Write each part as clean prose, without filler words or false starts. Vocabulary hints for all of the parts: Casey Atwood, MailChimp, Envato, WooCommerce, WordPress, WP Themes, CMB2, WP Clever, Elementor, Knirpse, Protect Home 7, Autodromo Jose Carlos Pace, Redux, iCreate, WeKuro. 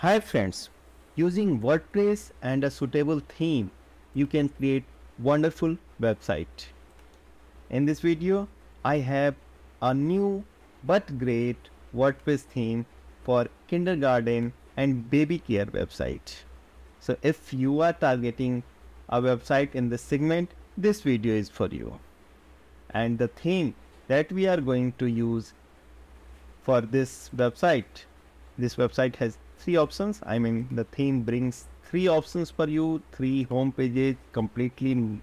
Hi friends, using WordPress and a suitable theme, you can create wonderful website. In this video, I have a new but great WordPress theme for kindergarten and baby care website. So if you are targeting a website in this segment, this video is for you. And the theme that we are going to use for this website has three options. I mean, the theme brings three options for you, three home pages, completely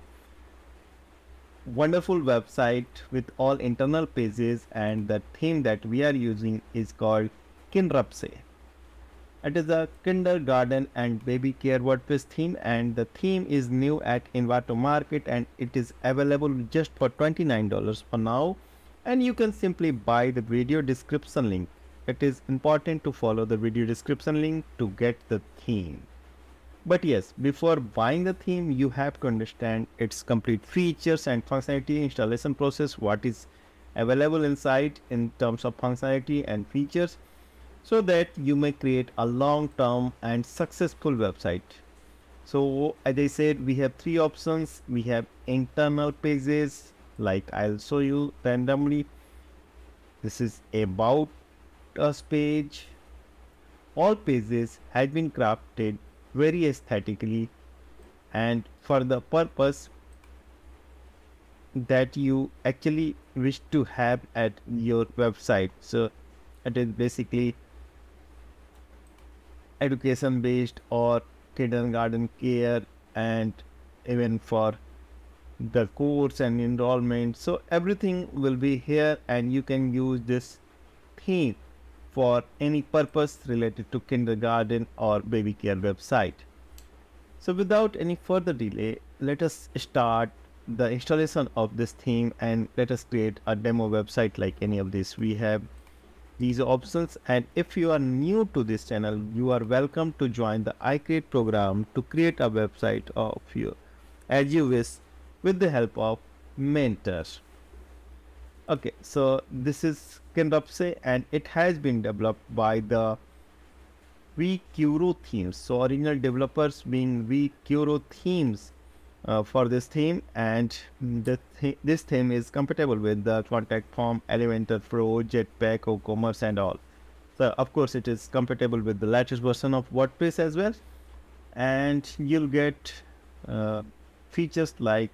wonderful website with all internal pages, and the theme that we are using is called Knirpse. It is a kindergarten and baby care WordPress theme, and the theme is new at Envato market and it is available just for $29 for now, and you can simply buy the video description link. It is important to follow the video description link to get the theme. But yes, before buying the theme, you have to understand its complete features and functionality, installation process, what is available inside in terms of functionality and features, so that you may create a long-term and successful website. So as I said, we have three options. We have internal pages, like I'll show you randomly. This is about us page. All pages have been crafted very aesthetically and for the purpose that you actually wish to have at your website. So it is basically education based or kindergarten care, and even for the course and enrollment. So everything will be here, and you can use this theme for any purpose related to kindergarten or baby care website. So without any further delay, let us start the installation of this theme and let us create a demo website like any of this. We have these options, and if you are new to this channel, you are welcome to join the iCreate program to create a website of you as you wish with the help of mentors. Okay, so this is Knirpse, and it has been developed by the WeKuro themes. So original developers being WeKuro themes for this theme, and this theme is compatible with the Protect Home, Elementor, Pro, Jetpack, WooCommerce and all. So of course it is compatible with the latest version of WordPress as well, and you'll get features like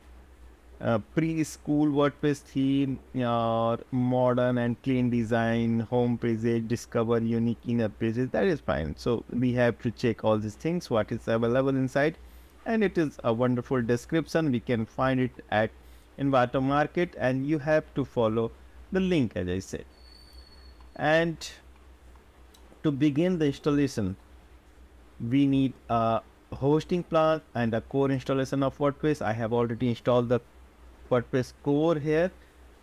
preschool WordPress theme, or modern and clean design, home pages, discover unique inner pages. That is fine. So we have to check all these things, what is available inside, and it is a wonderful description. We can find it at Envato market, and you have to follow the link as I said. And to begin the installation, we need a hosting plan and a core installation of WordPress. I have already installed the WordPress core here,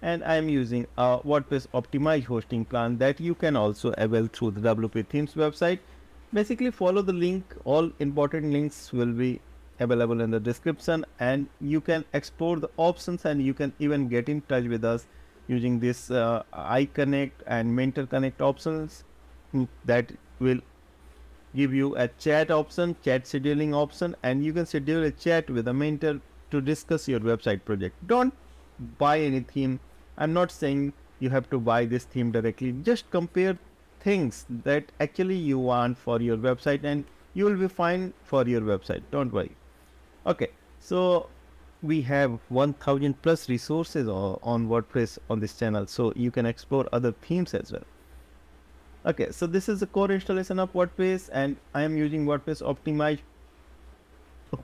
and I am using a WordPress optimized hosting plan that you can also avail through the WP Themes website. Basically follow the link. All important links will be available in the description, and you can explore the options, and you can even get in touch with us using this iConnect and Mentor Connect options that will give you a chat option, chat scheduling option, and you can schedule a chat with a mentor to discuss your website project. Don't buy any theme. I'm not saying you have to buy this theme directly. Just compare things that actually you want for your website, and you will be fine for your website. Don't worry. Okay, so we have 1000 plus resources on WordPress on this channel, so you can explore other themes as well. Okay, so this is the core installation of WordPress, and I am using WordPress optimized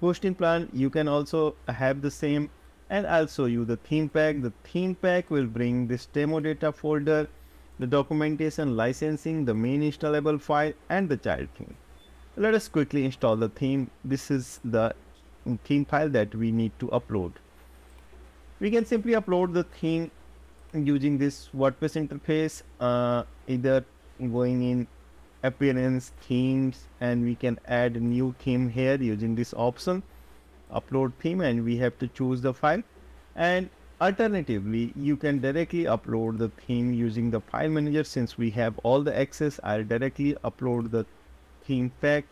hosting plan. You can also have the same, and I'll show you the theme pack. The theme pack will bring this demo data folder, the documentation, licensing, the main installable file and the child theme. Let us quickly install the theme. This is the theme file that we need to upload. We can simply upload the theme using this WordPress interface, either going in appearance, themes, and we can add a new theme here using this option, upload theme, and we have to choose the file. And alternatively, you can directly upload the theme using the file manager. Since we have all the access, I'll directly upload the theme pack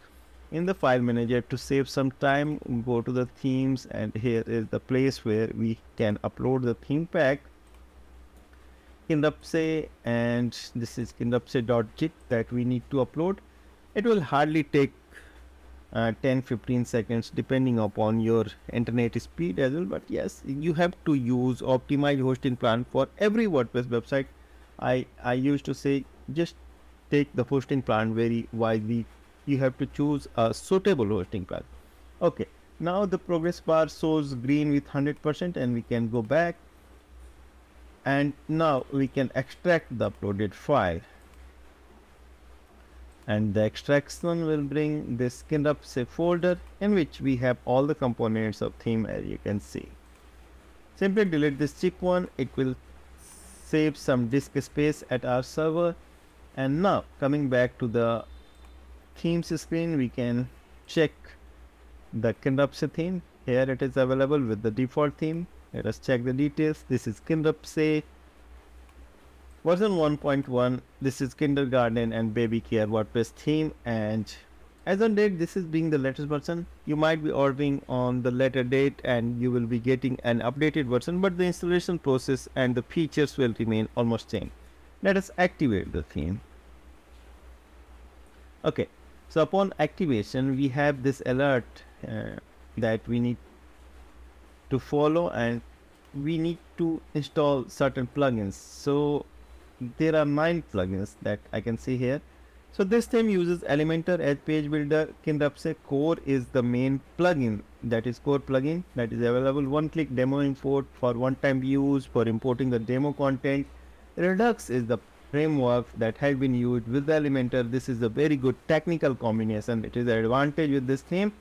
in the file manager. To save some time, go to the themes, and here is the place where we can upload the theme pack, Knirpse, and this is knirpse.git that we need to upload. It will hardly take 10-15 seconds depending upon your internet speed as well, but yes, you have to use optimized hosting plan for every WordPress website. I used to say just take the hosting plan very wisely. You have to choose a suitable hosting plan. Okay, now the progress bar shows green with 100%, and we can go back, and now we can extract the uploaded file, and the extraction will bring this Knirpse folder in which we have all the components of theme, as you can see. Simply delete this cheap one, it will save some disk space at our server. And now coming back to the themes screen, we can check the Knirpse theme. Here it is available with the default theme. Let us check the details. This is Knirpse version 1.1. This is kindergarten and baby care WordPress theme, and as on date this is being the latest version. You might be ordering on the later date and you will be getting an updated version, but the installation process and the features will remain almost same. Let us activate the theme. Okay, so upon activation we have this alert that we need to follow, and we need to install certain plugins. So there are 9 plugins that I can see here. So this theme uses Elementor as page builder. Knirpse Core is the main plugin, that is core plugin, that is available one-click demo import for one-time use for importing the demo content. Redux is the framework that has been used with Elementor. This is a very good technical combination. It is an advantage with this theme.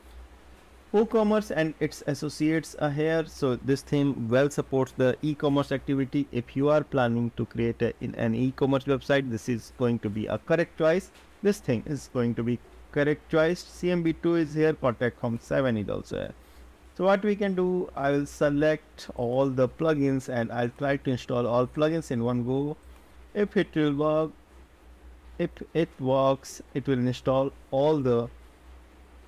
WooCommerce and its associates are here. So this theme well supports the e-commerce activity. If you are planning to create an e-commerce website, this is going to be a correct choice. This thing is going to be correct choice. CMB2 is here. Protect Home 7 is also here. So what we can do, I will select all the plugins and I'll try to install all plugins in one go. If it will work, if it works, it will install all the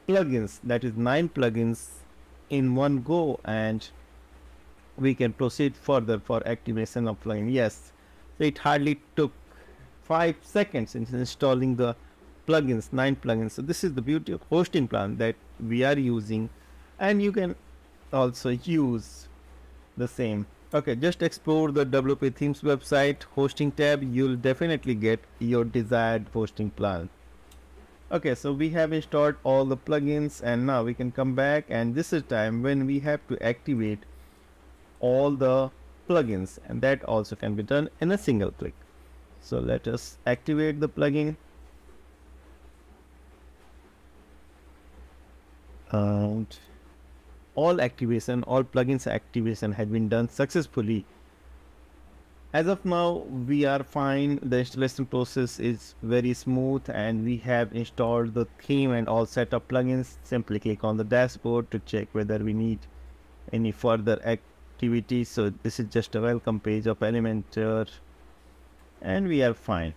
plugins, that is 9 plugins in one go, and we can proceed further for activation of plugin. Yes, so it hardly took 5 seconds in installing the plugins, 9 plugins. So this is the beauty of hosting plan that we are using, and you can also use the same. Okay, just explore the WP Themes website hosting tab. You'll definitely get your desired hosting plan. Okay, so we have installed all the plugins, and now we can come back, and this is time when we have to activate all the plugins, and that also can be done in a single click. So let us activate the plugin. And all plugins activation had been done successfully. As of now, we are fine. The installation process is very smooth, and we have installed the theme and all set of plugins. Simply click on the dashboard to check whether we need any further activity. So this is just a welcome page of Elementor, and we are fine.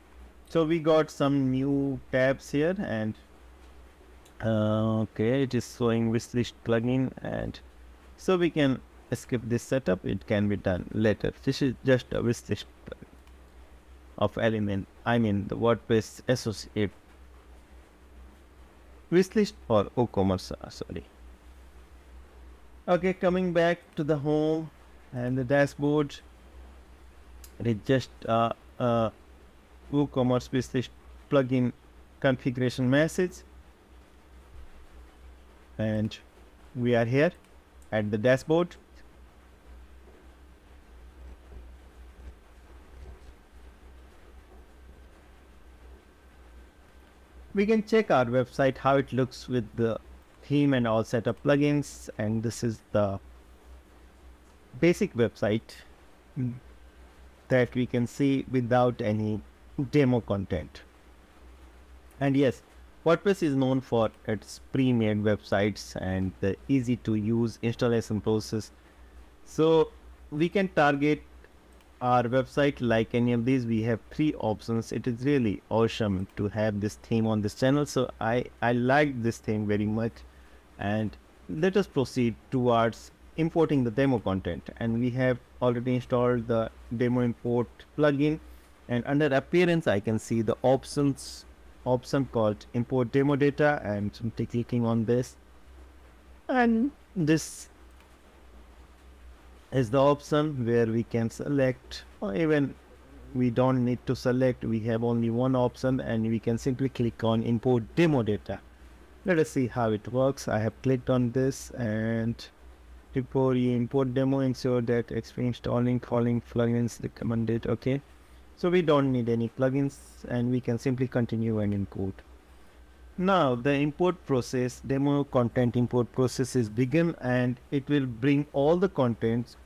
So we got some new tabs here, and okay, it is showing wishlist plugin, and so we can skip this setup. It can be done later. This is just a wishlist of the WordPress associate wishlist or WooCommerce. Okay, coming back to the home and the dashboard, it is just WooCommerce wishlist plugin configuration message, and we are here at the dashboard. We can check our website how it looks with the theme and all set of plugins, and this is the basic website that we can see without any demo content. And yes, WordPress is known for its pre-made websites and the easy to use installation process. So we can target our website like any of these, we have three options. It is really awesome to have this theme on this channel. So I like this theme very much, and let us proceed towards importing the demo content. And we have already installed the demo import plugin, and under appearance I can see the option called import demo data, and simply clicking on this, and this is the option where we can select, or even we don't need to select, we have only one option, and we can simply click on import demo data. Let us see how it works. I have clicked on this, and before you import demo, ensure that experience installing calling plugins recommended. Okay, so we don't need any plugins, and we can simply continue and import. Now the import process, demo content import process is begun, and it will bring all the contents,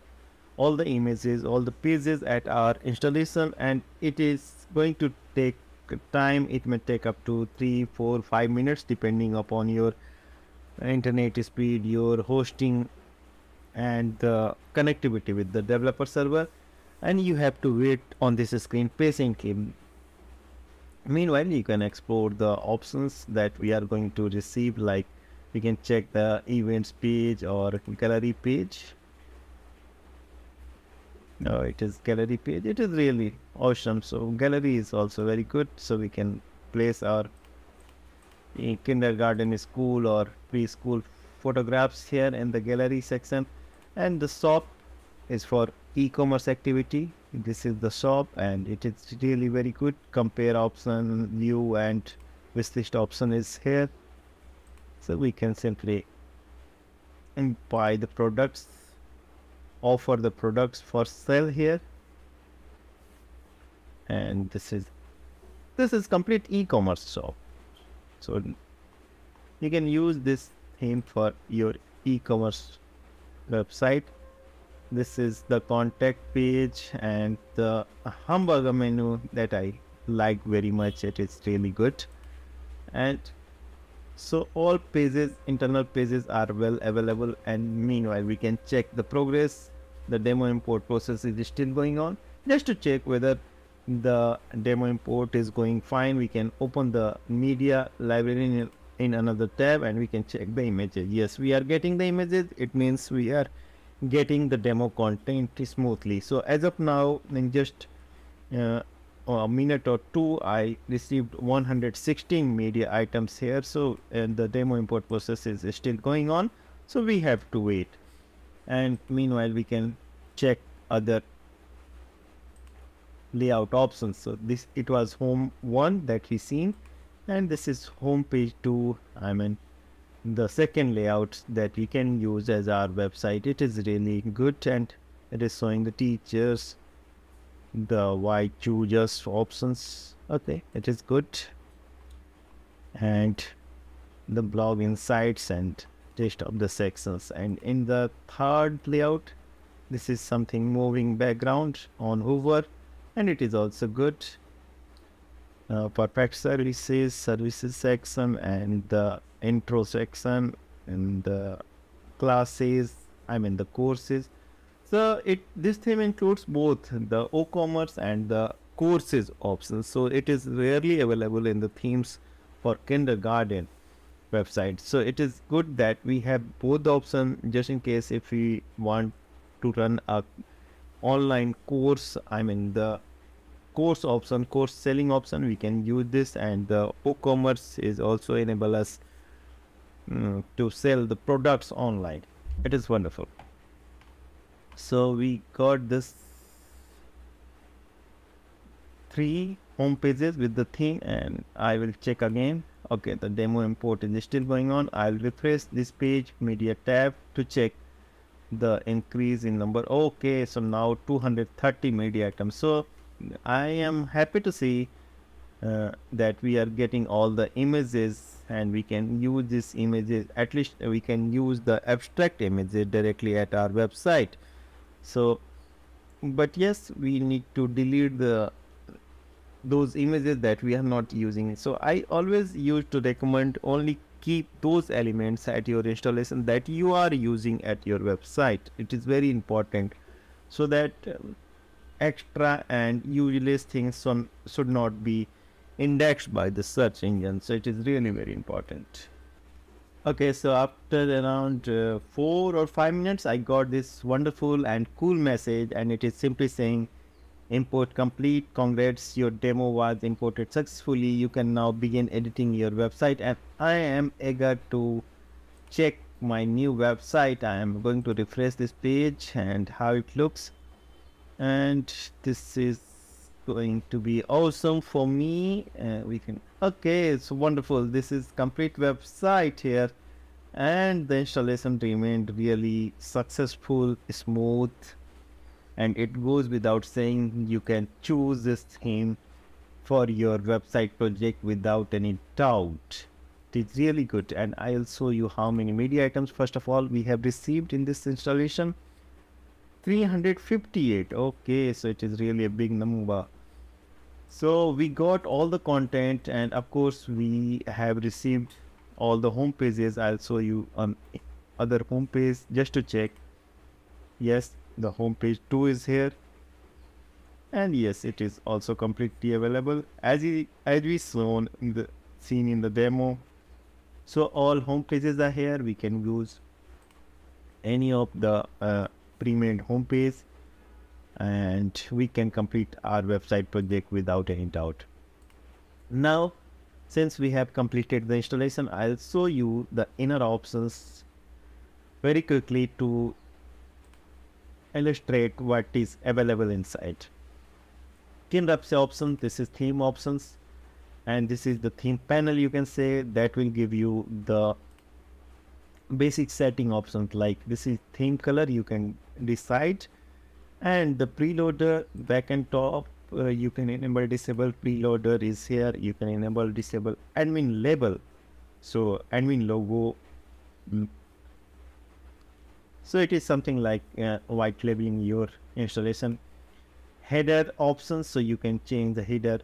all the images, all the pages at our installation, and it is going to take time. It may take up to 3, 4, 5 minutes depending upon your internet speed, your hosting, and the connectivity with the developer server, and you have to wait on this screen patiently. Meanwhile, you can explore the options that we are going to receive, like we can check the events page or gallery page. No, it is gallery page. It is really awesome. So gallery is also very good. So we can place our kindergarten, school, or preschool photographs here in the gallery section. And the shop is for e-commerce activity. This is the shop, and it is really very good. Compare option, view, and wishlist option is here, so we can simply buy the products, offer the products for sale here, and this is complete e-commerce shop. So you can use this theme for your e-commerce website. This is the contact page, and the hamburger menu that I like very much. It is really good, and so all pages, internal pages, are well available. And meanwhile, we can check the progress. The demo import process is still going on. Just to check whether the demo import is going fine, we can open the media library in another tab, and we can check the images. Yes, we are getting the images. It means we are getting the demo content smoothly. So as of now, in just a minute or two, I received 116 media items here. So and the demo import process is still going on, so we have to wait. And meanwhile, we can check other layout options. So this, it was home 1 that we seen, and this is home page 2, I mean the second layout that we can use as our website. It is really good, and it is showing the teachers, the why choose options. Okay, it is good, and the blog insights and taste of the sections. And in the third layout, this is something moving background on hover, and it is also good. Perfect services, services section, and the intro section, and the classes, I mean the courses. So this theme includes both the WooCommerce and the courses options. So it is rarely available in the themes for kindergarten websites. So it is good that we have both the options, just in case if we want to run a online course, I mean the course option, course selling option, we can use this. And the WooCommerce is also enable us to sell the products online. It is wonderful. So we got this 3 home pages with the theme, and I will check again. Okay, the demo import is still going on. I'll refresh this page, media tab, to check the increase in number. Okay, so now 230 media items. So I am happy to see that we are getting all the images, and we can use these images. At least we can use the abstract images directly at our website. So but yes, we need to delete those images that we are not using. So I always used to recommend only keep those elements at your installation that you are using at your website. It is very important, so that extra and useless things should not be indexed by the search engine. So it is really very important. Okay, so after around 4 or 5 minutes, I got this wonderful and cool message, and it is simply saying import complete, congrats, your demo was imported successfully, you can now begin editing your website. And I am eager to check my new website. I am going to refresh this page and how it looks, and this is going to be awesome for me. Okay, it's wonderful. This is complete website here, and the installation remained really successful, smooth, and it goes without saying you can choose this theme for your website project without any doubt. It's really good, and I'll show you how many media items. First of all, we have received in this installation 358. Okay, so it is really a big number. So we got all the content, and of course we have received all the home pages. I'll show you on other home page just to check. Yes, the home page 2 is here, and yes, it is also completely available as we shown in the seen in the demo. So all home pages are here. We can use any of the pre-made home page, and we can complete our website project without any doubt. Now, since we have completed the installation, I'll show you the inner options very quickly to illustrate what is available inside. Knirpse option, this is theme options, and this is the theme panel, you can say, that will give you the basic setting options, like this is theme color, you can decide, and the preloader back and top, you can enable disable preloader is here, you can enable disable admin label, so admin logo. So it is something like white labeling your installation. Header options, so you can change the header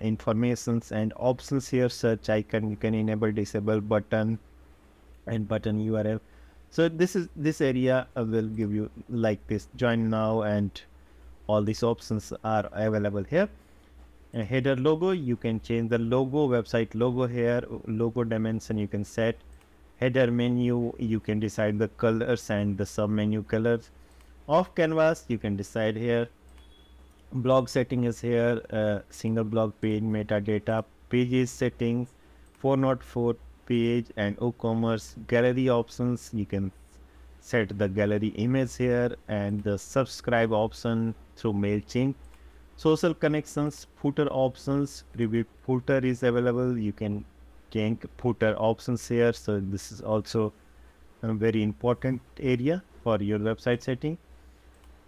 informations and options here. Search icon, you can enable disable button and button URL. So this area will give you like this, join now, and all these options are available here. And header logo, you can change the logo, website logo here, logo dimension you can set. Header menu, you can decide the colors and the sub menu colors. Off canvas, you can decide here. Blog setting is here, single blog page, metadata, pages settings, 404 page, and WooCommerce gallery options. You can set the gallery image here, and the subscribe option through MailChimp. Social connections, footer options, preview footer is available. You can change footer options here. So this is also a very important area for your website setting.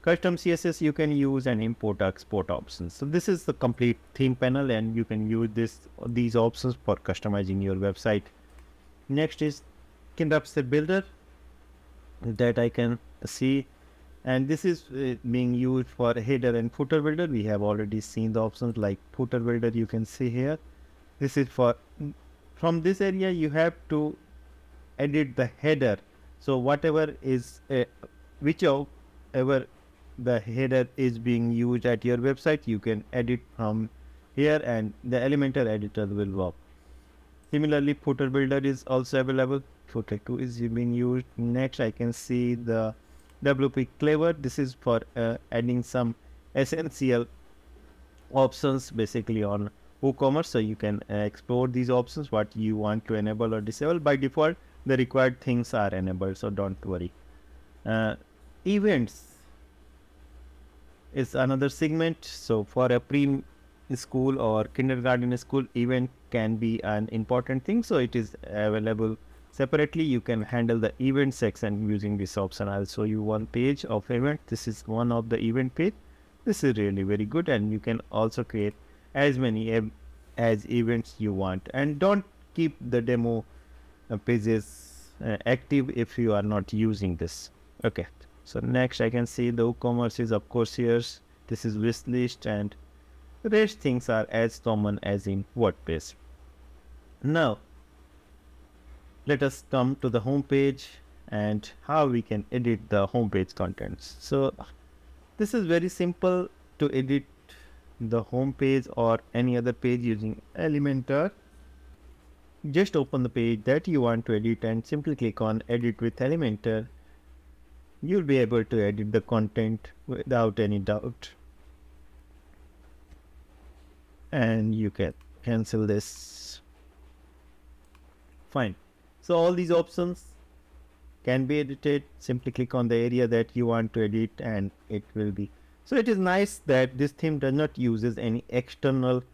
Custom CSS, you can use, and import export options. So this is the complete theme panel, and you can use these options for customizing your website. Next is Knirpse builder that I can see, and this is being used for header and footer builder. We have already seen the options like footer builder, you can see here. This is for, from this area you have to edit the header. So whatever is whichever the header is being used at your website, you can edit from here, and the Elementor editor will work. Similarly, footer builder is also available. Footer 2 is being used. Next, I can see the WP Clever. This is for adding some essential options basically on WooCommerce. So you can explore these options, what you want to enable or disable. By default, the required things are enabled, so don't worry. Events is another segment. So for a pre-school or kindergarten school, event can be an important thing, so it is available separately. You can handle the event section using this option. I'll show you one page of event. This is one of the event page. This is really very good, and you can also create as many as events you want. And don't keep the demo pages active if you are not using this. Okay, so next I can see the WooCommerce is of course here. This is wish list, and the rest things are as common as in WordPress. Now let us come to the home page and how we can edit the home page contents. So This is very simple to edit the home page or any other page using Elementor. Just open the page that you want to edit and simply click on Edit with Elementor. You'll be able to edit the content without any doubt. And you can cancel this. Fine. So all these options can be edited. Simply click on the area that you want to edit and it will be. So it is nice that this theme does not uses any additional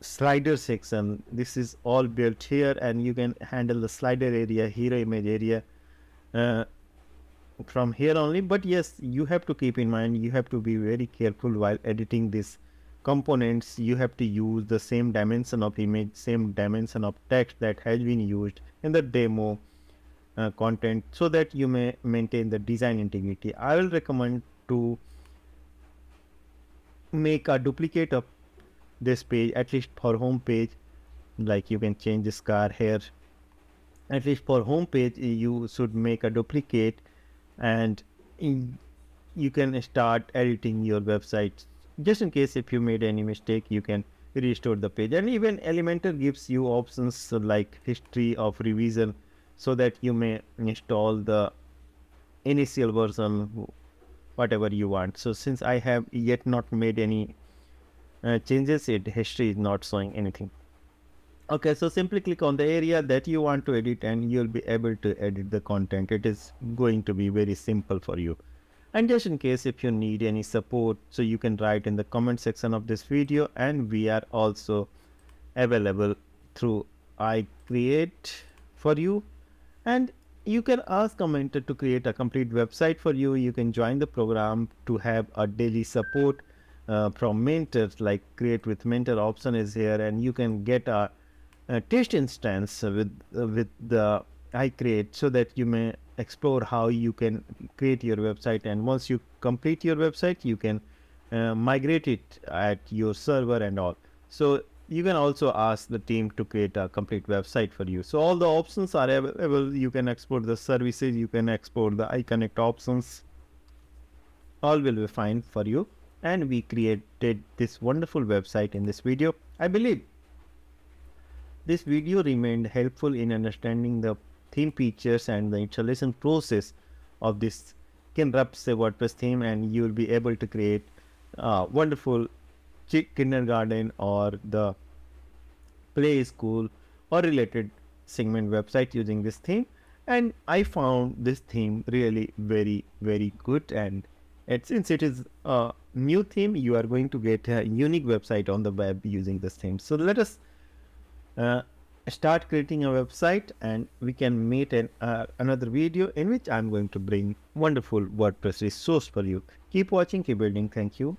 slider section. This is all built here and you can handle the slider area, hero image area from here only. But yes, you have to keep in mind, you have to be very careful while editing these components. You have to use the same dimension of image, same dimension of text that has been used in the demo content, so that you may maintain the design integrity. I will recommend to make a duplicate of this page, at least for home page. Like you can change this car here. At least for home page you should make a duplicate and you can start editing your website. Just in case if you made any mistake, you can restore the page. And even Elementor gives you options like history of revision, so that you may install the initial version, whatever you want. So since I have yet not made any changes, history is not showing anything. Okay, so simply click on the area that you want to edit and you'll be able to edit the content. It is going to be very simple for you. And just in case if you need any support, so you can write in the comment section of this video, and we are also available through iCreate for you. And you can ask Elementor to create a complete website for you. You can join the program to have a daily support from mentors, like create with mentor option is here, and you can get a test instance with the iCreate, so that you may explore how you can create your website. And once you complete your website, you can migrate it at your server and all. So you can also ask the team to create a complete website for you. So all the options are available. You can export the services, you can export the iConnect options. All will be fine for you. And we created this wonderful website in this video. I believe this video remained helpful in understanding the theme features and the installation process of this Knirpse WordPress theme, and you will be able to create a wonderful kindergarten or the play school or related segment website using this theme. And I found this theme really very, very good, and since it is a new theme, you are going to get a unique website on the web using this theme. So let us start creating a website, and we can meet in another video in which I'm going to bring wonderful WordPress resource for you. Keep watching, keep building. Thank you.